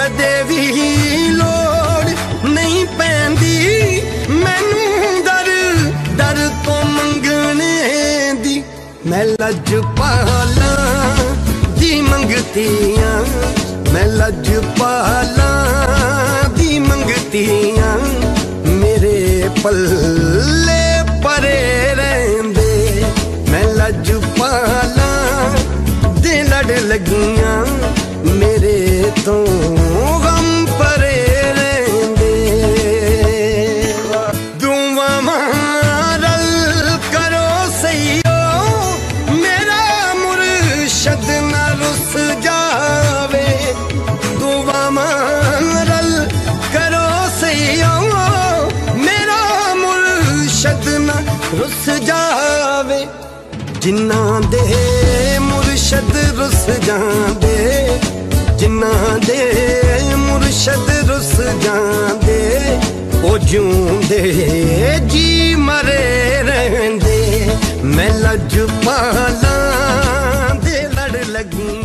कदे भी लोड़ नहीं पैंदी मैनू दर दर तो मंगने दी। मैं लज पाला दी मंगतियां, मैं लज पाला दी मंगतियां, मेरे पल्ले परे रहंदे। मैं लज पाला दे लड़ लगियां, मेरे तो गम परे रहंदे। दुआ मारल करो सईओ, मेरा मुर्शद ना रुस जावे। दुआ मारल करो सईओ, मेरा मुर्शद ना रुस जावे। जिन्ना दे मुर्शद रुस जावे, जिन्ना दे मुर्शद रुस जांदे, ओ जूंदे जी मरे रहंदे। मैं लज पालां दे लड़ लगी।